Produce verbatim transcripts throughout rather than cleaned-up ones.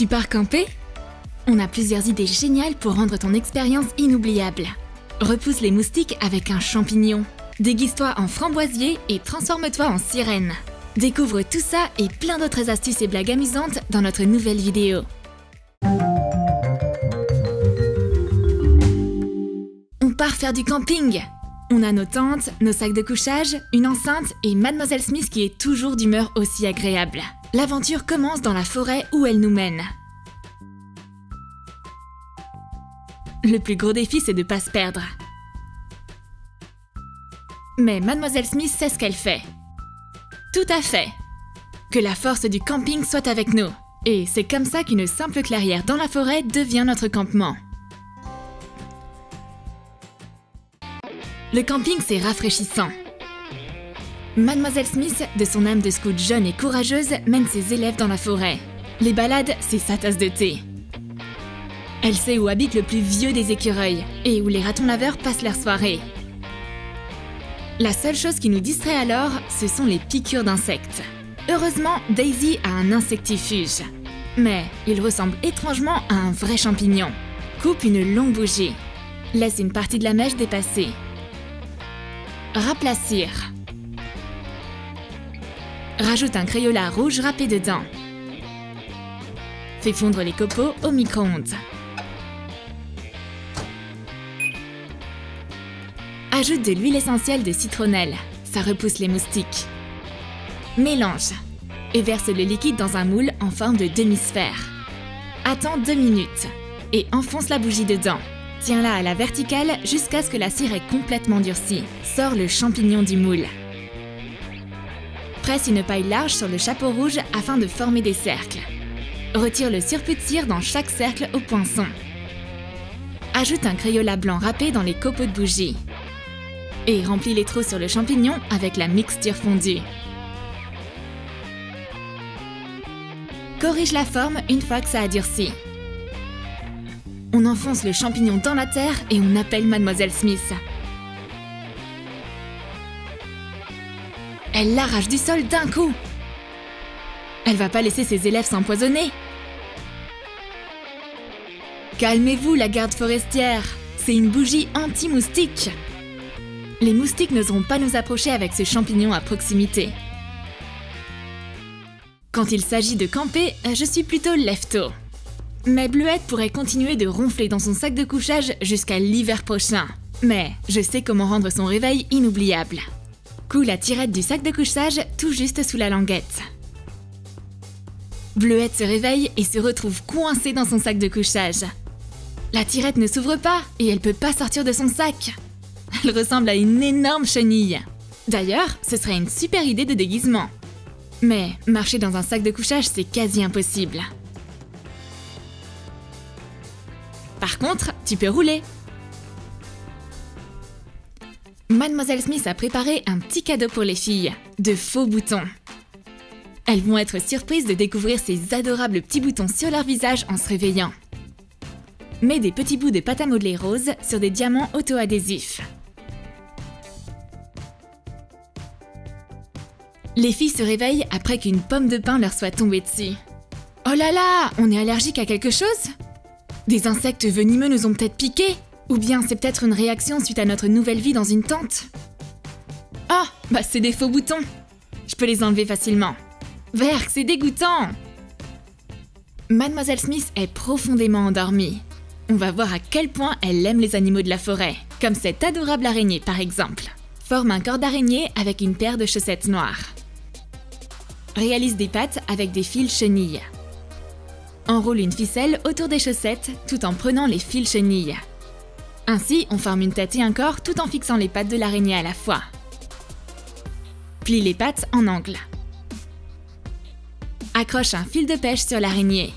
Tu pars camper? On a plusieurs idées géniales pour rendre ton expérience inoubliable. Repousse les moustiques avec un champignon. Déguise-toi en framboisier et transforme-toi en sirène. Découvre tout ça et plein d'autres astuces et blagues amusantes dans notre nouvelle vidéo. On part faire du camping! On a nos tentes, nos sacs de couchage, une enceinte et Mademoiselle Smith qui est toujours d'humeur aussi agréable. L'aventure commence dans la forêt où elle nous mène. Le plus gros défi, c'est de ne pas se perdre. Mais Mademoiselle Smith sait ce qu'elle fait. Tout à fait. Que la force du camping soit avec nous. Et c'est comme ça qu'une simple clairière dans la forêt devient notre campement. Le camping, c'est rafraîchissant. Mademoiselle Smith, de son âme de scout jeune et courageuse, mène ses élèves dans la forêt. Les balades, c'est sa tasse de thé. Elle sait où habite le plus vieux des écureuils et où les ratons laveurs passent leur soirée. La seule chose qui nous distrait alors, ce sont les piqûres d'insectes. Heureusement, Daisy a un insectifuge. Mais il ressemble étrangement à un vrai champignon. Coupe une longue bougie. Laisse une partie de la mèche dépasser. Raplacir. Rajoute un Crayola rouge râpé dedans. Fais fondre les copeaux au micro-ondes. Ajoute de l'huile essentielle de citronnelle, ça repousse les moustiques. Mélange et verse le liquide dans un moule en forme de demi-sphère. Attends deux minutes et enfonce la bougie dedans. Tiens-la à la verticale jusqu'à ce que la cire ait complètement durci. Sors le champignon du moule. Presse une paille large sur le chapeau rouge afin de former des cercles. Retire le surplus de cire dans chaque cercle au poinçon. Ajoute un Crayola blanc râpé dans les copeaux de bougie. Et remplis les trous sur le champignon avec la mixture fondue. Corrige la forme une fois que ça a durci. On enfonce le champignon dans la terre et on appelle Mademoiselle Smith. Elle l'arrache du sol d'un coup. Elle va pas laisser ses élèves s'empoisonner. Calmez-vous, la garde forestière. C'est une bougie anti-moustique. Les moustiques n'oseront pas nous approcher avec ce champignon à proximité. Quand il s'agit de camper, je suis plutôt lève-tôt. Mais Bleuette pourrait continuer de ronfler dans son sac de couchage jusqu'à l'hiver prochain. Mais je sais comment rendre son réveil inoubliable. Coule la tirette du sac de couchage tout juste sous la languette. Bleuette se réveille et se retrouve coincée dans son sac de couchage. La tirette ne s'ouvre pas et elle ne peut pas sortir de son sac. Elle ressemble à une énorme chenille. D'ailleurs, ce serait une super idée de déguisement. Mais marcher dans un sac de couchage, c'est quasi impossible. Par contre, tu peux rouler. Mademoiselle Smith a préparé un petit cadeau pour les filles, de faux boutons. Elles vont être surprises de découvrir ces adorables petits boutons sur leur visage en se réveillant. Mets des petits bouts de pâte à modeler rose sur des diamants auto-adhésifs. Les filles se réveillent après qu'une pomme de pin leur soit tombée dessus. Oh là là, on est allergique à quelque chose? Des insectes venimeux nous ont peut-être piqué? Ou bien c'est peut-être une réaction suite à notre nouvelle vie dans une tente? Ah, oh, bah c'est des faux boutons. Je peux les enlever facilement. Verk, c'est dégoûtant! Mademoiselle Smith est profondément endormie. On va voir à quel point elle aime les animaux de la forêt, comme cette adorable araignée par exemple. Forme un corps d'araignée avec une paire de chaussettes noires. Réalise des pattes avec des fils chenilles. Enroule une ficelle autour des chaussettes tout en prenant les fils chenilles. Ainsi, on forme une tête et un corps tout en fixant les pattes de l'araignée à la fois. Plie les pattes en angle. Accroche un fil de pêche sur l'araignée.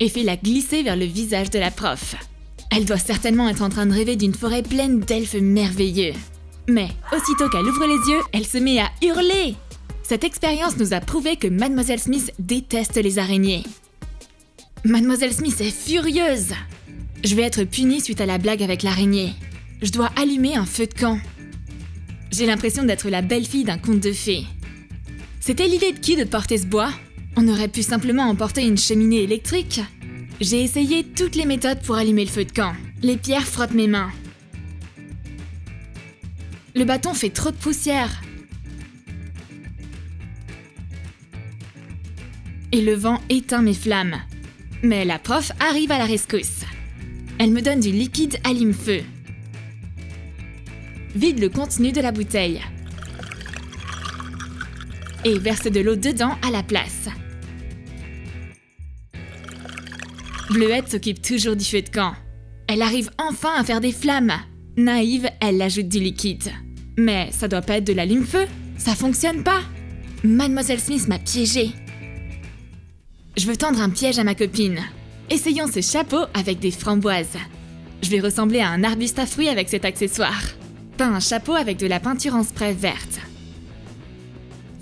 Et fais-la glisser vers le visage de la prof. Elle doit certainement être en train de rêver d'une forêt pleine d'elfes merveilleux. Mais aussitôt qu'elle ouvre les yeux, elle se met à hurler. Cette expérience nous a prouvé que Mademoiselle Smith déteste les araignées. Mademoiselle Smith est furieuse. Je vais être punie suite à la blague avec l'araignée. Je dois allumer un feu de camp. J'ai l'impression d'être la belle-fille d'un conte de fées. C'était l'idée de qui de porter ce bois? On aurait pu simplement emporter une cheminée électrique. J'ai essayé toutes les méthodes pour allumer le feu de camp. Les pierres frottent mes mains. Le bâton fait trop de poussière. Et le vent éteint mes flammes. Mais la prof arrive à la rescousse. Elle me donne du liquide allume-feu. Vide le contenu de la bouteille. Et verse de l'eau dedans à la place. Bleuette s'occupe toujours du feu de camp. Elle arrive enfin à faire des flammes. Naïve, elle ajoute du liquide. Mais ça doit pas être de l'allume-feu. Ça fonctionne pas. Mademoiselle Smith m'a piégée. Je veux tendre un piège à ma copine. Essayons ce chapeau avec des framboises. Je vais ressembler à un arbuste à fruits avec cet accessoire. Peins un chapeau avec de la peinture en spray verte.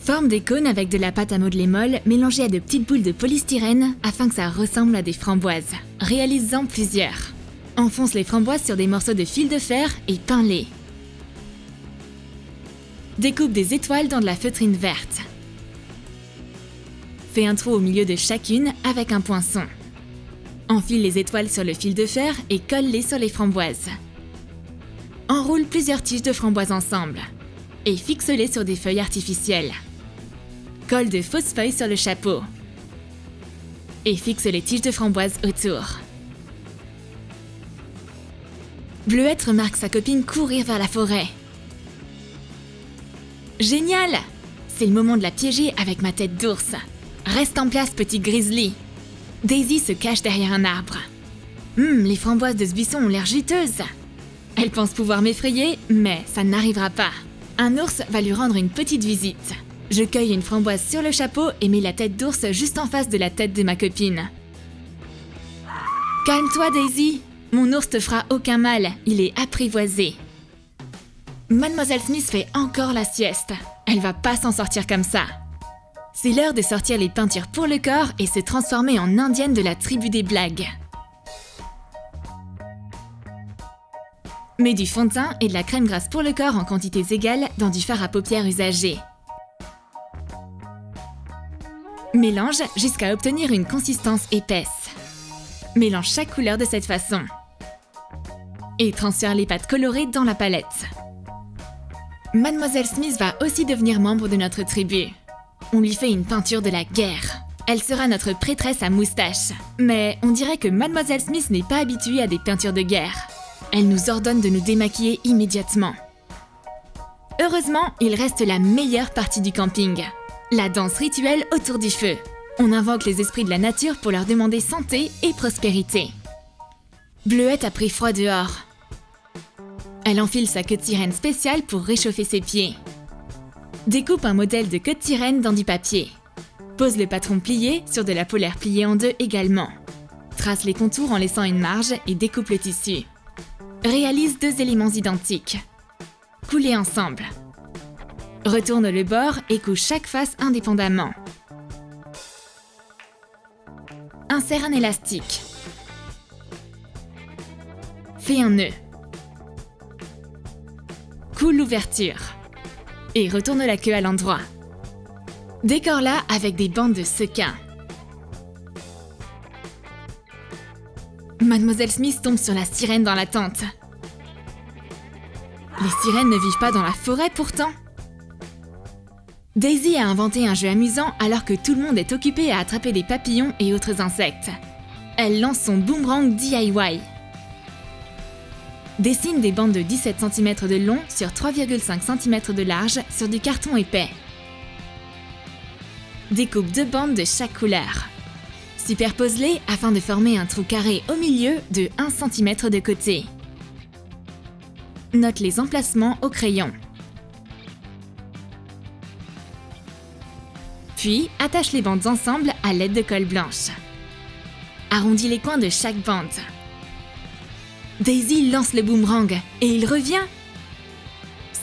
Forme des cônes avec de la pâte à modeler molle mélangée à de petites boules de polystyrène afin que ça ressemble à des framboises. Réalise-en plusieurs. Enfonce les framboises sur des morceaux de fil de fer et peins-les. Découpe des étoiles dans de la feutrine verte. Fais un trou au milieu de chacune avec un poinçon. Enfile les étoiles sur le fil de fer et colle-les sur les framboises. Enroule plusieurs tiges de framboises ensemble et fixe-les sur des feuilles artificielles. Colle de fausses feuilles sur le chapeau et fixe les tiges de framboises autour. Bleuette remarque sa copine courir vers la forêt. Génial! C'est le moment de la piéger avec ma tête d'ours. Reste en place, petit grizzly. Daisy se cache derrière un arbre. Hum, les framboises de ce buisson ont l'air juteuses. Elle pense pouvoir m'effrayer, mais ça n'arrivera pas. Un ours va lui rendre une petite visite. Je cueille une framboise sur le chapeau et mets la tête d'ours juste en face de la tête de ma copine. Calme-toi, Daisy. Mon ours te fera aucun mal, il est apprivoisé. Mademoiselle Smith fait encore la sieste. Elle va pas s'en sortir comme ça. C'est l'heure de sortir les peintures pour le corps et se transformer en indienne de la tribu des blagues. Mets du fond de teint et de la crème grasse pour le corps en quantités égales dans du fard à paupières usagé. Mélange jusqu'à obtenir une consistance épaisse. Mélange chaque couleur de cette façon. Et transfère les pâtes colorées dans la palette. Mademoiselle Smith va aussi devenir membre de notre tribu. On lui fait une peinture de la guerre. Elle sera notre prêtresse à moustache. Mais on dirait que Mademoiselle Smith n'est pas habituée à des peintures de guerre. Elle nous ordonne de nous démaquiller immédiatement. Heureusement, il reste la meilleure partie du camping. La danse rituelle autour du feu. On invoque les esprits de la nature pour leur demander santé et prospérité. Bleuette a pris froid dehors. Elle enfile sa queue de sirène spéciale pour réchauffer ses pieds. Découpe un modèle de queue de sirène dans du papier. Pose le patron plié sur de la polaire pliée en deux également. Trace les contours en laissant une marge et découpe le tissu. Réalise deux éléments identiques. Coulez ensemble. Retourne le bord et couche chaque face indépendamment. Insère un élastique. Fais un nœud. Coule l'ouverture. Et retourne la queue à l'endroit. Décore-la avec des bandes de sequins. Mademoiselle Smith tombe sur la sirène dans la tente. Les sirènes ne vivent pas dans la forêt pourtant. Daisy a inventé un jeu amusant alors que tout le monde est occupé à attraper des papillons et autres insectes. Elle lance son boomerang D I Y. Dessine des bandes de dix-sept centimètres de long sur trois virgule cinq centimètres de large sur du carton épais. Découpe deux bandes de chaque couleur. Superpose-les afin de former un trou carré au milieu de un centimètre de côté. Note les emplacements au crayon. Puis, attache les bandes ensemble à l'aide de colle blanche. Arrondis les coins de chaque bande. Daisy lance le boomerang et il revient.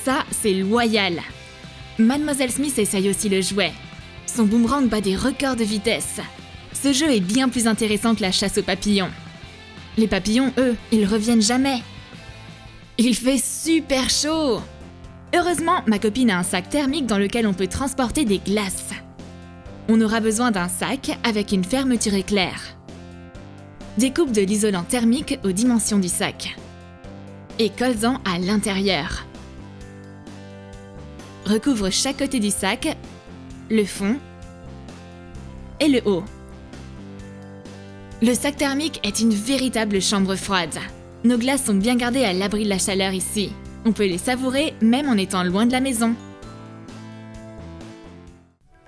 Ça, c'est loyal. Mademoiselle Smith essaye aussi le jouet. Son boomerang bat des records de vitesse. Ce jeu est bien plus intéressant que la chasse aux papillons. Les papillons, eux, ils reviennent jamais. Il fait super chaud. Heureusement, ma copine a un sac thermique dans lequel on peut transporter des glaces. On aura besoin d'un sac avec une fermeture éclair. Découpe de l'isolant thermique aux dimensions du sac. Et colle-en à l'intérieur. Recouvre chaque côté du sac, le fond et le haut. Le sac thermique est une véritable chambre froide. Nos glaces sont bien gardées à l'abri de la chaleur ici. On peut les savourer même en étant loin de la maison.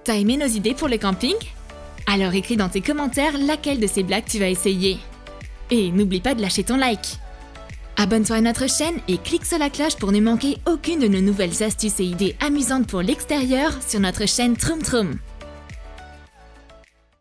T'as aimé nos idées pour le camping? Alors écris dans tes commentaires laquelle de ces blagues tu vas essayer. Et n'oublie pas de lâcher ton like. Abonne-toi à notre chaîne et clique sur la cloche pour ne manquer aucune de nos nouvelles astuces et idées amusantes pour l'extérieur sur notre chaîne Troom Troom.